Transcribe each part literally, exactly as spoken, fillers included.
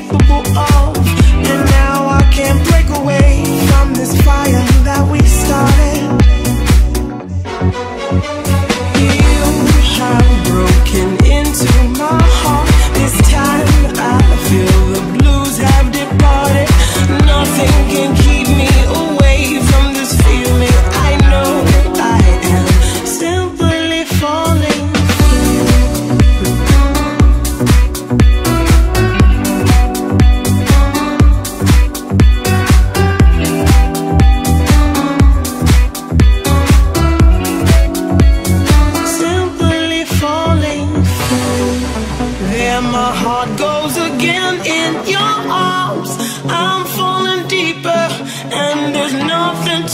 capable of. And now I can't break away from this fire that we started. You have broken into my heart. This time I feel the blues have departed. Nothing can keep me away from this feeling. I know I am simply falling.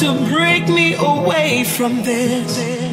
To break me away from this.